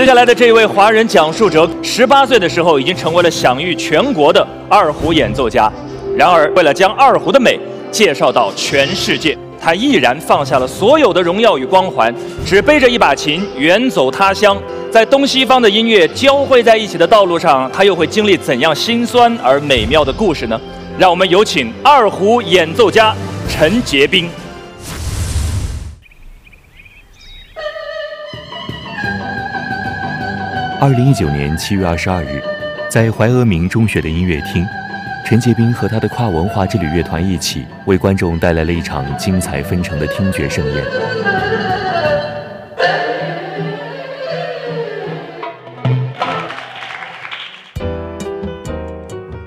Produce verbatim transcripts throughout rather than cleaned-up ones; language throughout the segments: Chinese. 接下来的这位华人讲述者，十八岁的时候已经成为了享誉全国的二胡演奏家。然而，为了将二胡的美介绍到全世界，他毅然放下了所有的荣耀与光环，只背着一把琴远走他乡。在东西方的音乐交汇在一起的道路上，他又会经历怎样辛酸而美妙的故事呢？让我们有请二胡演奏家陈杰彬。 二零一九年七月二十二日，在怀俄明中学的音乐厅，陈杰彬和他的跨文化之旅乐团一起，为观众带来了一场精彩纷呈的听觉盛宴。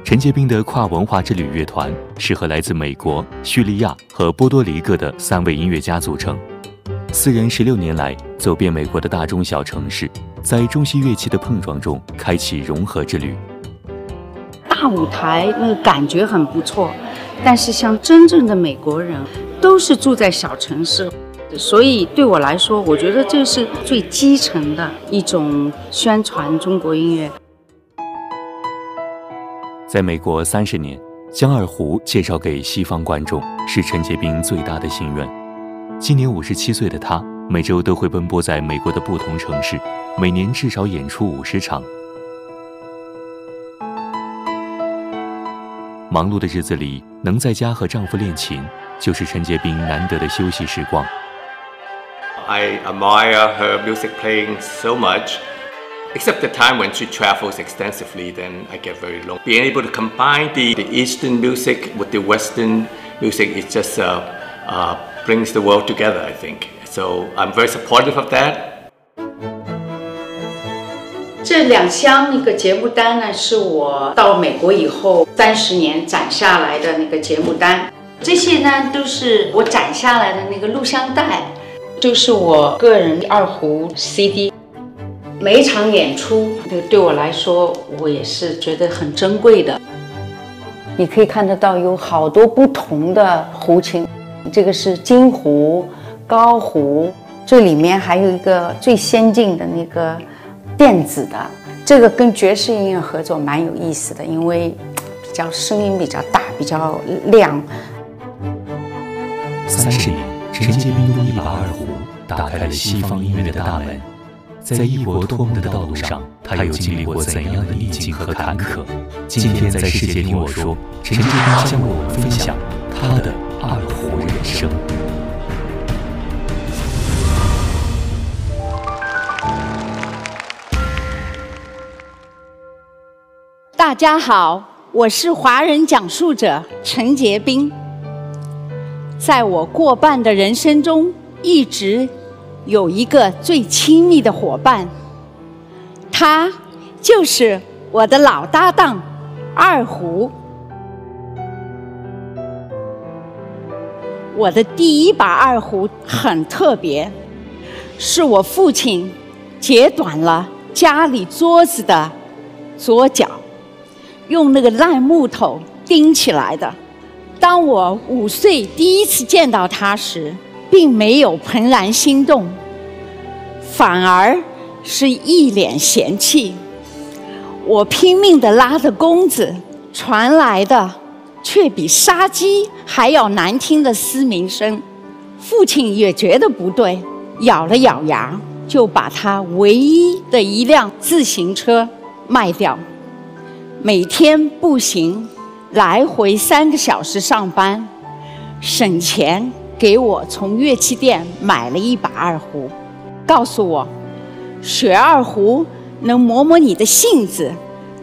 陈杰彬的跨文化之旅乐团是和来自美国、叙利亚和波多黎各的三位音乐家组成，四人十六年来走遍美国的大中小城市。 在中西乐器的碰撞中开启融合之旅。大舞台那个感觉很不错，但是像真正的美国人，都是住在小城市，所以对我来说，我觉得这是最基层的一种宣传中国音乐。在美国三十年，将二胡介绍给西方观众是陈杰彬最大的心愿。今年五十七岁的他，每周都会奔波在美国的不同城市。 每年至少演出五十场。忙碌的日子里，能在家和丈夫练琴，就是陈杰彬难得的休息时光。I admire her music playing so much, except the time when she travels extensively. Then I get very lonely. Being able to combine the the Eastern music with the Western music, it just uh, uh, brings the world together. I think so. I'm very supportive of that. 这两箱那个节目单呢，是我到美国以后三十年攒下来的那个节目单。这些呢都是我攒下来的那个录像带，都是我个人二胡 C D。每一场演出，对对我来说，我也是觉得很珍贵的。你可以看得到有好多不同的胡琴，这个是京胡、高胡，这里面还有一个最先进的那个。 电子的这个跟爵士音乐合作蛮有意思的，因为比较声音比较大，比较亮。三十年，陈杰彬用一把二胡打开了西方音乐的大门。在异国托梦的道路上，他又经历过怎样的逆境和坎坷？今天在世界听我说，陈杰彬将为我们分享他的二胡人生。 大家好，我是华人讲述者陈杰彬。在我过半的人生中，一直有一个最亲密的伙伴，他就是我的老搭档二胡。我的第一把二胡很特别，是我父亲截短了家里桌子的左脚。 用那个烂木头钉起来的。当我五岁第一次见到它时，并没有怦然心动，反而是一脸嫌弃。我拼命地拉着弓子，传来的却比杀鸡还要难听的嘶鸣声。父亲也觉得不对，咬了咬牙，就把他唯一的一辆自行车卖掉。 每天步行来回三个小时上班，省钱给我从乐器店买了一把二胡，告诉我学二胡能磨磨你的性子，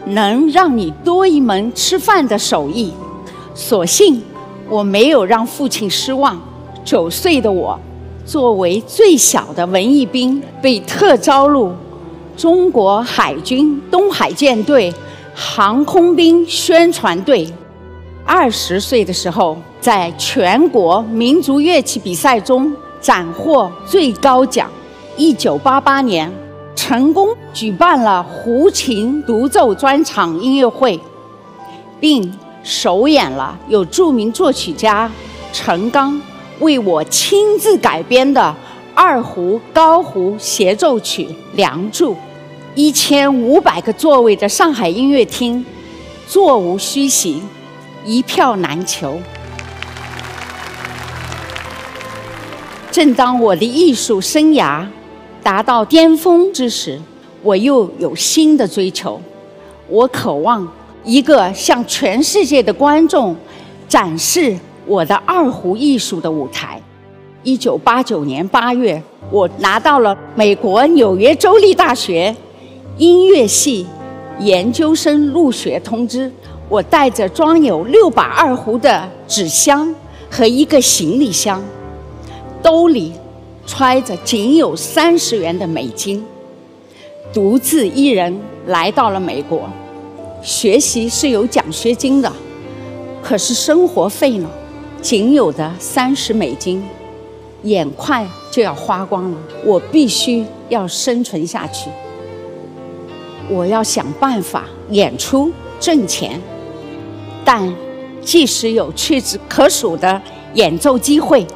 能让你多一门吃饭的手艺。所幸我没有让父亲失望。九岁的我，作为最小的文艺兵，被特招入中国海军东海舰队。 航空兵宣传队，二十岁的时候，在全国民族乐器比赛中斩获最高奖。一九八八年，成功举办了胡琴独奏专场音乐会，并首演了有著名作曲家陈刚为我亲自改编的二胡高胡协奏曲《梁祝》。一千五百个座位的上海音乐厅，座无虚席，一票难求。正当我的艺术生涯达到巅峰之时，我又有新的追求。我渴望一个向全世界的观众展示我的二胡艺术的舞台。一九八九年八月，我拿到了美国纽约州立大学音乐系研究生入学通知。我带着装有六把二胡的纸箱和一个行李箱。兜里揣着仅有三十元的美金，独自一人来到了美国。学习是有奖学金的，可是生活费呢？仅有的三十美金，眼快就要花光了。我必须要生存下去，我要想办法演出挣钱。但即使有屈指可数的演奏机会，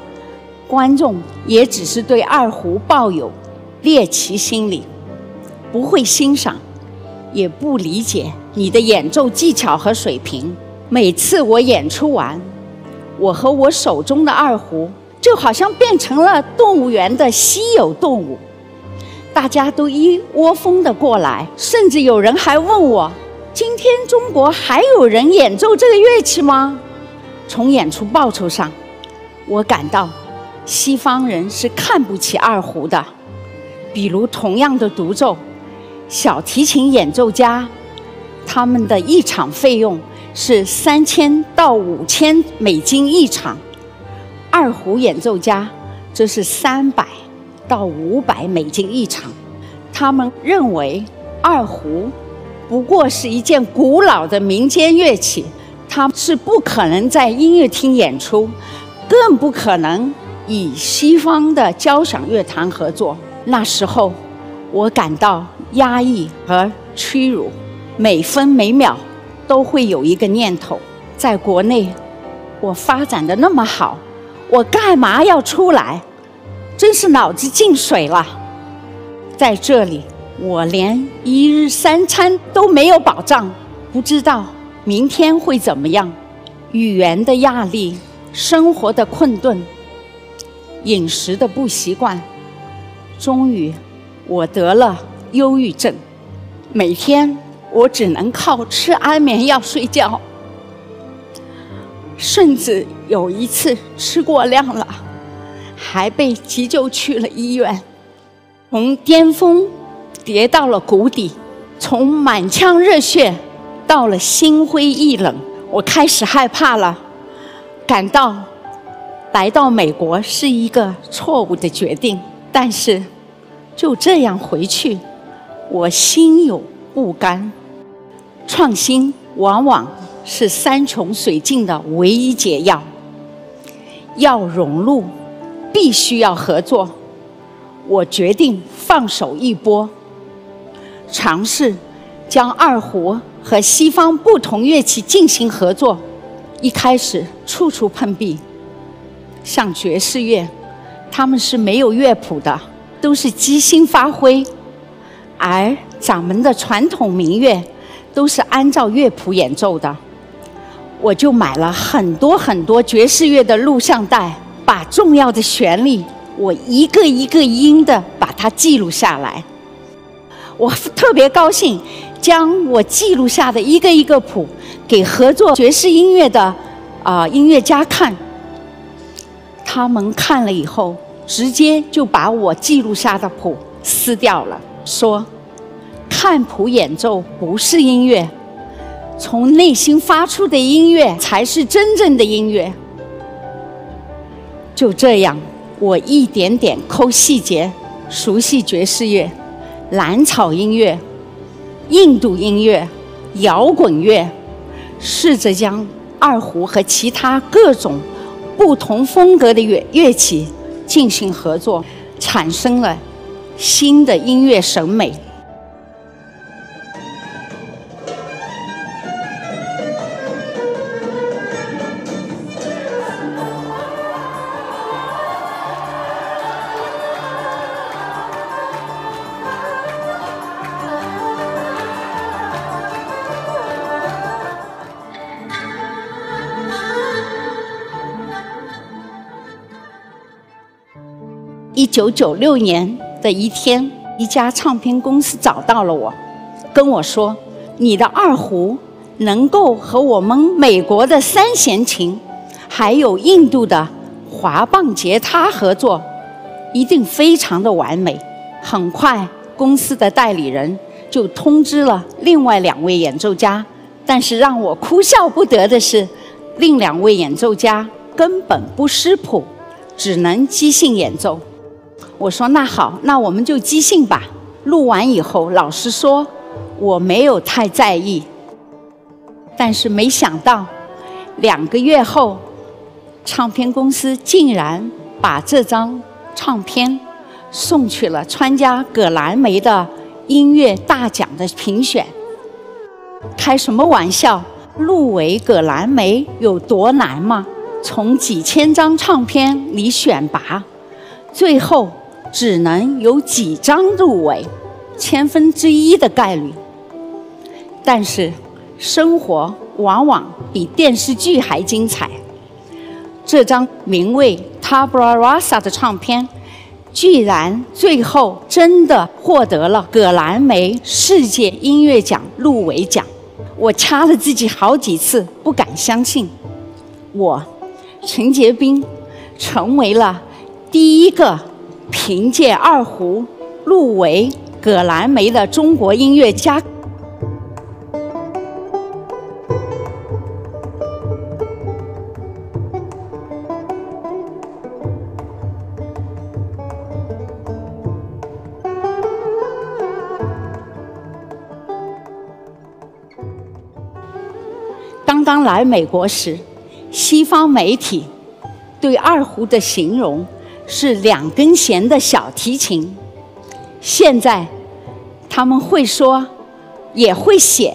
观众也只是对二胡抱有猎奇心理，不会欣赏，也不理解你的演奏技巧和水平。每次我演出完，我和我手中的二胡就好像变成了动物园的稀有动物，大家都一窝蜂的过来，甚至有人还问我：今天中国还有人演奏这个乐器吗？从演出报酬上，我感到西方人是看不起二胡的，比如同样的独奏，小提琴演奏家，他们的一场费用是三千到五千美金一场，二胡演奏家这是三百到五百美金一场。他们认为二胡不过是一件古老的民间乐器，它是不可能在音乐厅演出，更不可能与西方的交响乐团合作。那时候我感到压抑和屈辱，每分每秒都会有一个念头：在国内我发展得那么好，我干嘛要出来？真是脑子进水了。在这里我连一日三餐都没有保障，不知道明天会怎么样。语言的压力，生活的困顿，饮食的不习惯，终于我得了忧郁症。每天我只能靠吃安眠药睡觉，甚至有一次吃过量了，还被急救去了医院。从巅峰跌到了谷底，从满腔热血到了心灰意冷。我开始害怕了，感到来到美国是一个错误的决定，但是就这样回去，我心有不甘。创新往往是山穷水尽的唯一解药。要融入，必须要合作。我决定放手一搏，尝试将二胡和西方不同乐器进行合作。一开始处处碰壁。像爵士乐，他们是没有乐谱的，都是即兴发挥，而咱们的传统民乐都是按照乐谱演奏的。我就买了很多很多爵士乐的录像带，把重要的旋律我一个一个音的把它记录下来。我特别高兴，将我记录下的一个一个谱给合作爵士音乐的啊、呃、音乐家看。他们看了以后，直接就把我记录下的谱撕掉了，说看谱演奏不是音乐，从内心发出的音乐才是真正的音乐。就这样，我一点点抠细节，熟悉爵士乐、蓝草音乐、印度音乐、摇滚乐，试着将二胡和其他各种不同风格的乐乐器进行合作，产生了新的音乐审美。一九九六年的一天，一家唱片公司找到了我，跟我说：“你的二胡能够和我们美国的三弦琴，还有印度的滑棒吉他合作，一定非常的完美。”很快，公司的代理人就通知了另外两位演奏家，但是让我哭笑不得的是，另两位演奏家根本不识谱，只能即兴演奏。我说那好，那我们就即兴吧。录完以后，老实说，我没有太在意。但是没想到，两个月后，唱片公司竟然把这张唱片送去了参加葛兰美的音乐大奖的评选。开什么玩笑！入围葛兰美有多难吗？从几千张唱片里选拔，最后只能有几张入围，千分之一的概率。但是生活往往比电视剧还精彩。这张名为《Tabla Rasa》的唱片，居然最后真的获得了葛兰美世界音乐奖入围奖，我掐了自己好几次，不敢相信。我，陈洁冰，成为了第一个凭借二胡入围葛兰美的中国音乐家。刚来美国时，西方媒体对二胡的形容是两根弦的小提琴。现在他们会说，也会写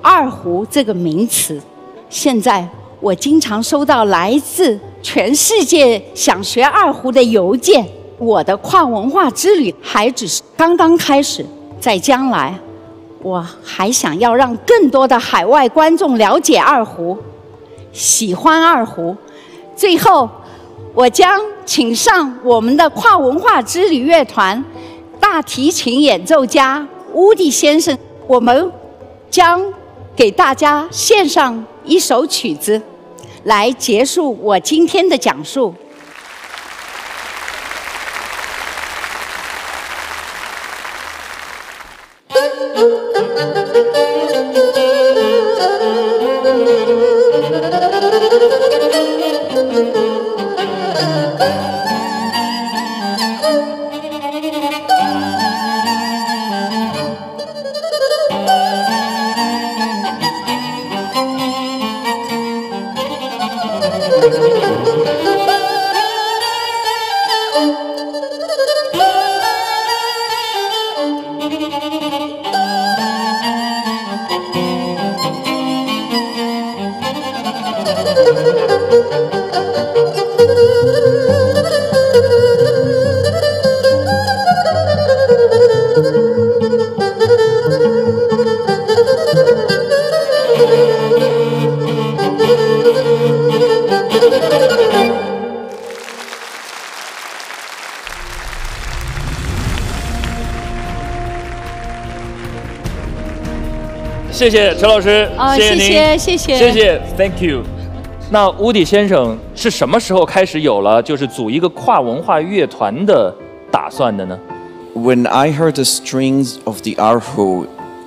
二胡这个名词。现在我经常收到来自全世界想学二胡的邮件。我的跨文化之旅还只是刚刚开始，在将来我还想要让更多的海外观众了解二胡，喜欢二胡。最后，我将请上我们的跨文化之旅乐团大提琴演奏家乌迪先生，我们将给大家献上一首曲子，来结束我今天的讲述。谢谢陈老师，啊、谢谢您，谢谢谢谢谢谢 ，Thank you。那乌迪先生是什么时候开始有了就是组一个跨文化乐团的打算的呢 ？When I heard the strings of the arhu,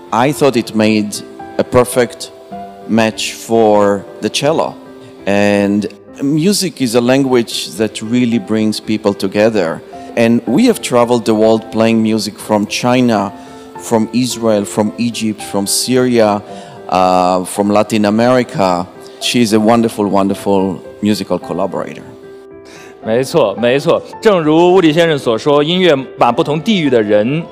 I thought it made a perfect match for the cello. And music is a language that really brings people together. And we have traveled the world playing music from China, from Israel, from Egypt, from Syria, uh, from Latin America. She's a wonderful, wonderful musical collaborator. 没错，没错。正如乌迪先生所说，音乐把不同地域的人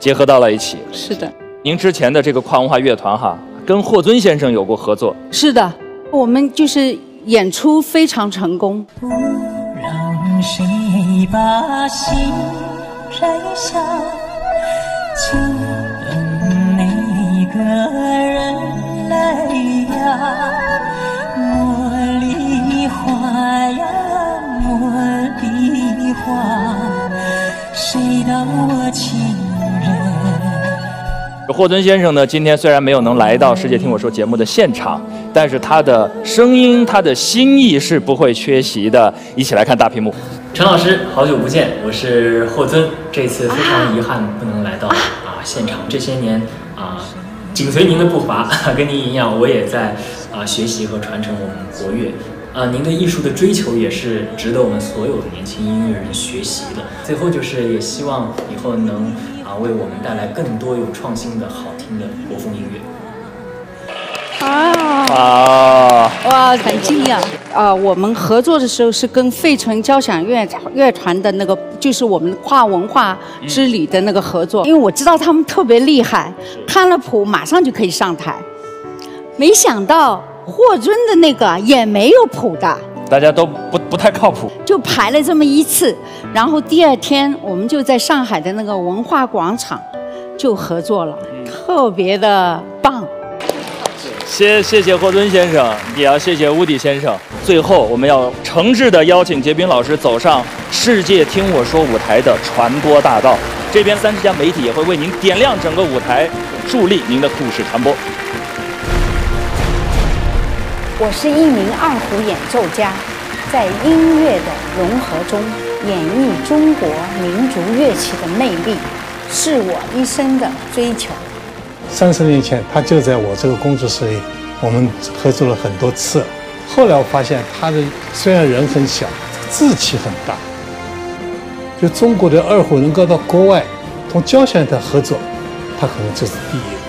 结合到了一起。是的。您之前的这个跨文化乐团哈，跟霍尊先生有过合作。是的，我们就是演出非常成功。不让谁把心摘下，请。一个人来呀，茉莉花呀，茉莉花。霍尊先生呢，今天虽然没有能来到《世界听我说》节目的现场，但是他的声音、他的心意是不会缺席的。一起来看大屏幕。陈老师，好久不见，我是霍尊。这次非常遗憾不能来到啊现场。这些年啊，紧随您的步伐，跟您一样，我也在啊学习和传承我们国乐。啊，您对艺术的追求也是值得我们所有的年轻音乐人学习的。最后就是，也希望以后能啊为我们带来更多有创新的好听的国风音乐。啊！哇，很惊讶！啊，我们合作的时候是跟费城交响乐乐团的那个，就是我们跨文化之旅的那个合作。嗯、因为我知道他们特别厉害，看了谱马上就可以上台，没想到。 霍尊的那个也没有谱的，大家都不不太靠谱，就排了这么一次，然后第二天我们就在上海的那个文化广场就合作了，嗯、特别的棒。谢谢谢霍尊先生，也要谢谢乌迪先生。最后，我们要诚挚的邀请杰斌老师走上世界听我说舞台的传播大道，这边三十家媒体也会为您点亮整个舞台，助力您的故事传播。 我是一名二胡演奏家，在音乐的融合中演绎中国民族乐器的魅力，是我一生的追求。三十年前，他就在我这个工作室里，我们合作了很多次。后来我发现，他的虽然人很小，志气很大。就中国的二胡能够到国外同交响乐合作，他可能就是第一。